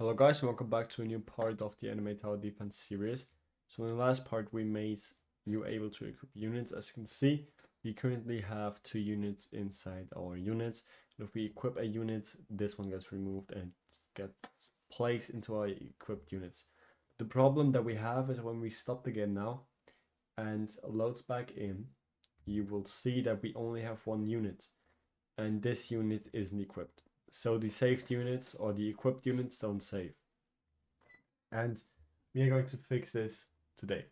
Hello guys, welcome back to a new part of the Anime Tower Defense series. So in the last part we made you able to equip units. As you can see, we currently have two units inside our units. If we equip a unit, this one gets removed and gets placed into our equipped units. The problem that we have is when we stop the game now and loads back in, you will see that we only have one unit and this unit isn't equipped. So the saved units or the equipped units don't save. And we are going to fix this today.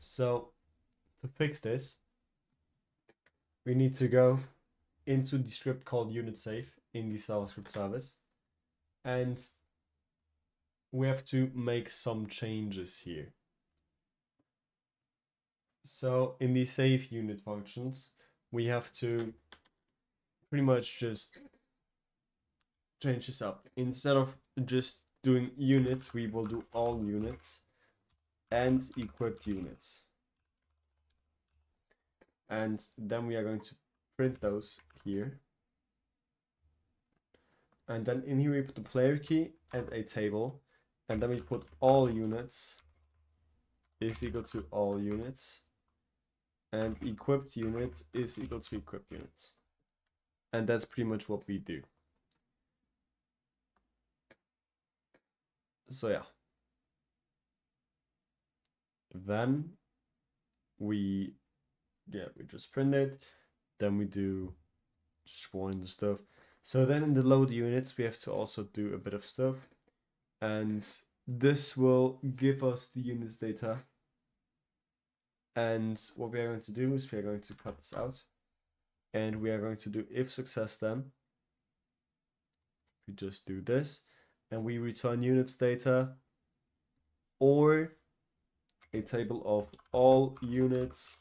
So to fix this, we need to go into the script called unit save in the JavaScript service. And we have to make some changes here. So in the save unit functions, we have to pretty much just change this up. Instead of just doing units, we will do all units and equipped units, and then we are going to print those here, and then in here we put the player key and a table, and then we put all units is equal to all units and equipped units is equal to equipped units, and that's pretty much what we do. So yeah, then we just print it, then we do just warn the stuff. So then in the load units, we have to also do a bit of stuff, and this will give us the units data. And what we are going to do is we are going to cut this out, and we are going to do if success then. We just do this. And we return units data or a table of all units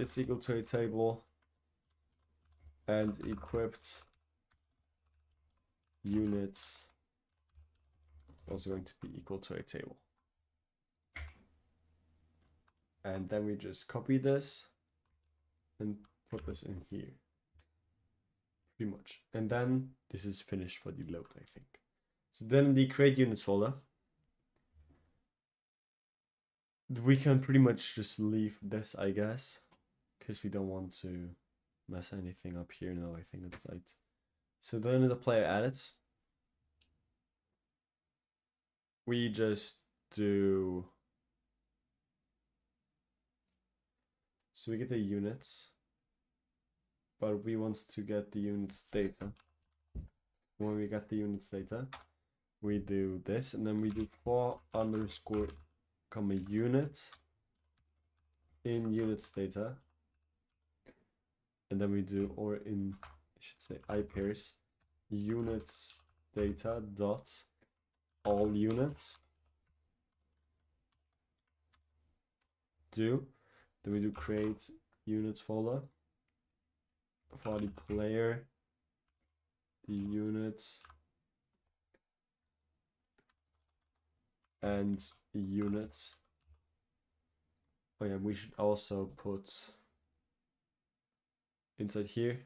is equal to a table and equipped units also going to be equal to a table. And then we just copy this and put this in here pretty much. And then this is finished for the load, I think. So then the create units folder, we can pretty much just leave this, I guess, because we don't want to mess anything up here. No, I think that's right. So then the player edits, we just do, so we get the units, but we want to get the units data. When we get the units data, we do this, and then we do for underscore comma unit in units data, and then we do or in, I should say I pairs units data dot all units do, then we do create units folder for the player, the units and units. Oh yeah, we should also put inside here,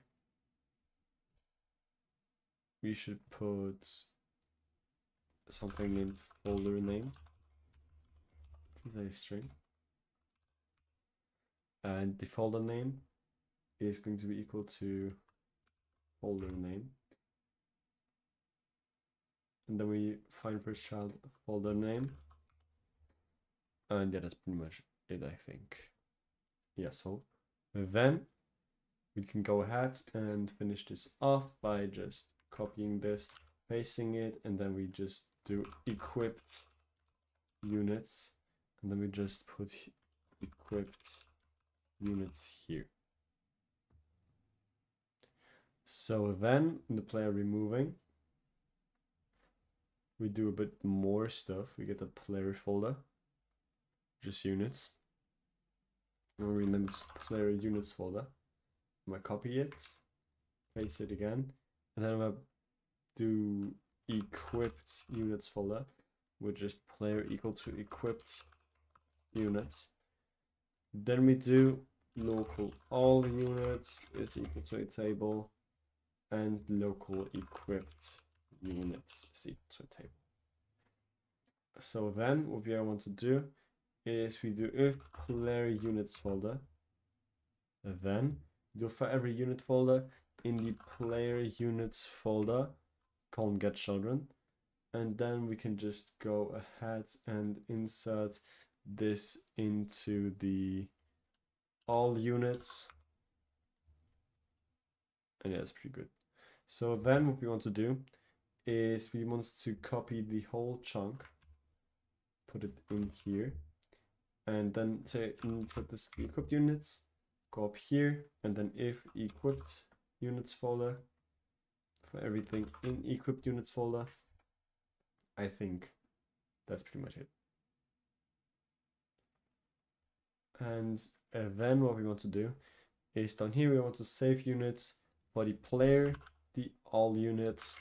we should put something in folder name, a string, and the folder name is going to be equal to folder name, and then we find first child folder name, and yeah, that's pretty much it, I think. Yeah, so then we can go ahead and finish this off by just copying this, pasting it, and then we just do equipped units, and then we just put equipped units here. So then in the player removing, we do a bit more stuff. We get the player folder, just units, and we rename this player units folder. I'm gonna copy it, paste it again, and then I'm gonna do equipped units folder, which is player equal to equipped units. Then we do local all units is equal to a table and local equipped units equal to table. So then what we want to do is we do if clear units folder, and then do for every unit folder in the player units folder column get children, and then we can just go ahead and insert this into the all units, and yeah, that's pretty good. So then what we want to do is we want to copy the whole chunk, put it in here, and then to insert this equipped units, go up here, and then if equipped units folder for everything in equipped units folder. I think that's pretty much it. And then what we want to do is down here we want to save units for the player, the all units,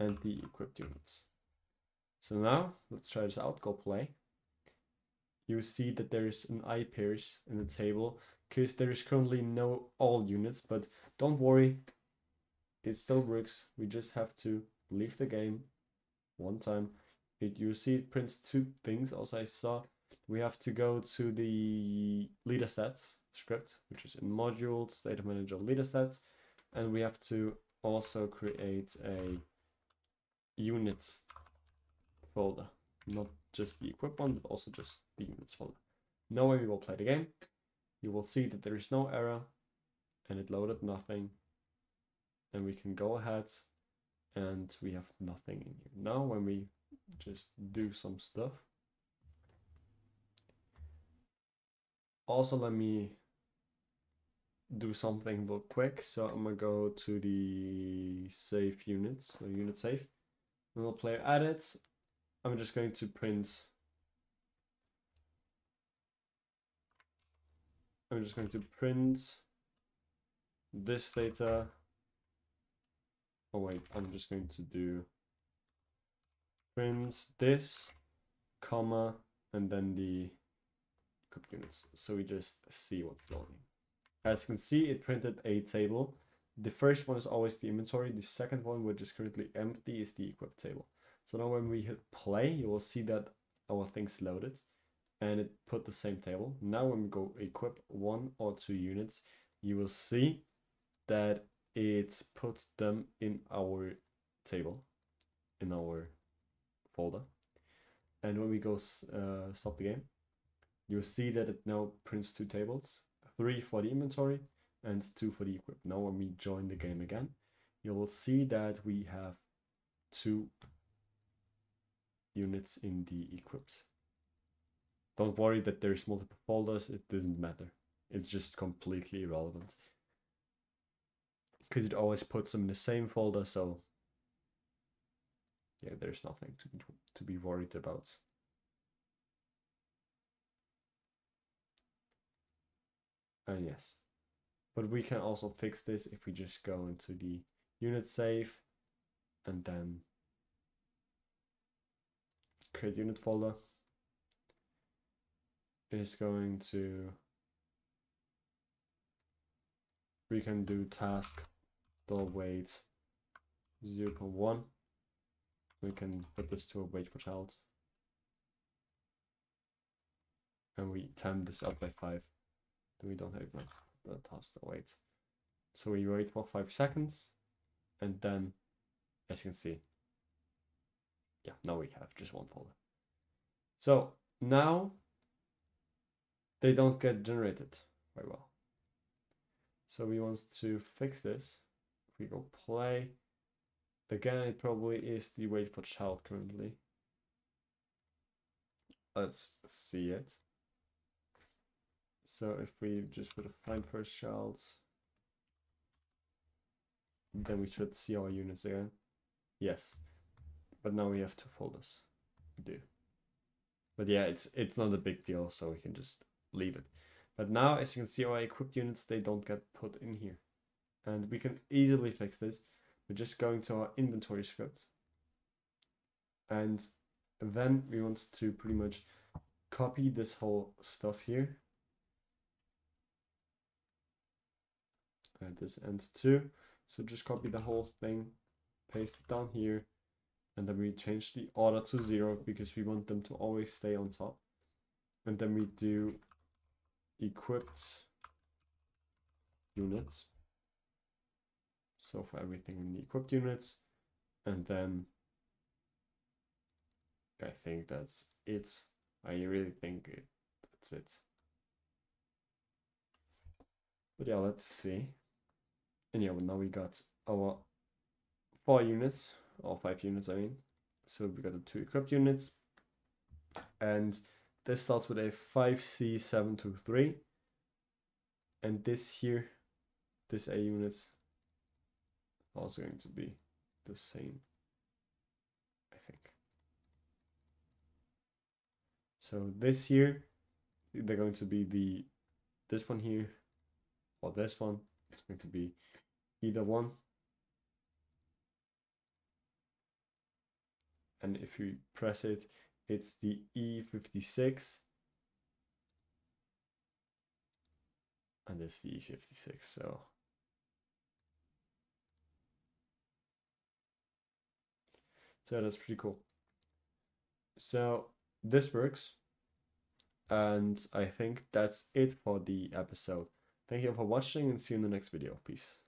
and the equipped units. So now let's try this out. Go play. You see that there is an I pairs in the table because there is currently no all units, but don't worry, it still works. We just have to leave the game one time. You see it prints two things. Also, I saw we have to go to the leader stats script, which is in modules, data manager, leader stats, and we have to also create a units folder, not just the equip one, but also just the units folder. Now when we will play the game, you will see that there is no error and it loaded nothing, and we can go ahead and we have nothing in here. Now when we just do some stuff, also let me do something real quick. So I'm gonna go to the save units, so unit save, and we'll play at it. I'm just going to print, this data. Oh wait, I'm just going to do print this, comma, and then the equipped units. So we just see what's going on. As you can see, it printed a table. The first one is always the inventory. The second one, which is currently empty, is the equipped table. So now when we hit play, you will see that our thing's loaded and it put the same table. Now when we go equip one or two units, you will see that it puts them in our table, in our folder. And when we go stop the game, you'll see that it now prints two tables, three for the inventory and two for the equip. Now when we join the game again, you will see that we have two units in the equipped. Don't worry that there's multiple folders, it doesn't matter. It's just completely irrelevant, because it always puts them in the same folder. So yeah, there's nothing to be worried about. And yes, but we can also fix this if we just go into the unit save and then create unit folder. Is going to, we can do task .wait 0.1. We can put this to a wait for child, and we time this up by 5. We don't have enough the task to wait, so we wait for 5 seconds, and then as you can see, yeah, now we have just one folder. So now they don't get generated very well, so we want to fix this. If we go play again, it probably is the wait for child currently. Let's see it. So if we just put a find first child, then we should see our units again. Yes, but now we have two folders. We do. But yeah, it's not a big deal, so we can just leave it. But now, as you can see, our equipped units, they don't get put in here, and we can easily fix this. We're just going to our inventory script, and then we want to pretty much copy this whole stuff here. This ends too, so just copy the whole thing, paste it down here, and then we change the order to 0 because we want them to always stay on top. And then we do equipped units. So for everything we need equipped units, and then I think that's it. I really think that's it. But yeah, let's see. And yeah, well, now we got our 4 units, or 5 units, I mean. So we got the 2 equipped units. And this starts with a 5C723. And this here, this A unit, also going to be the same, I think. So this here, they're going to be the, this one here, or this one. It's going to be either one. And if you press it, it's the E56. And it's the E56, so. So that's pretty cool. So this works. And I think that's it for the episode. Thank you for watching and see you in the next video. Peace.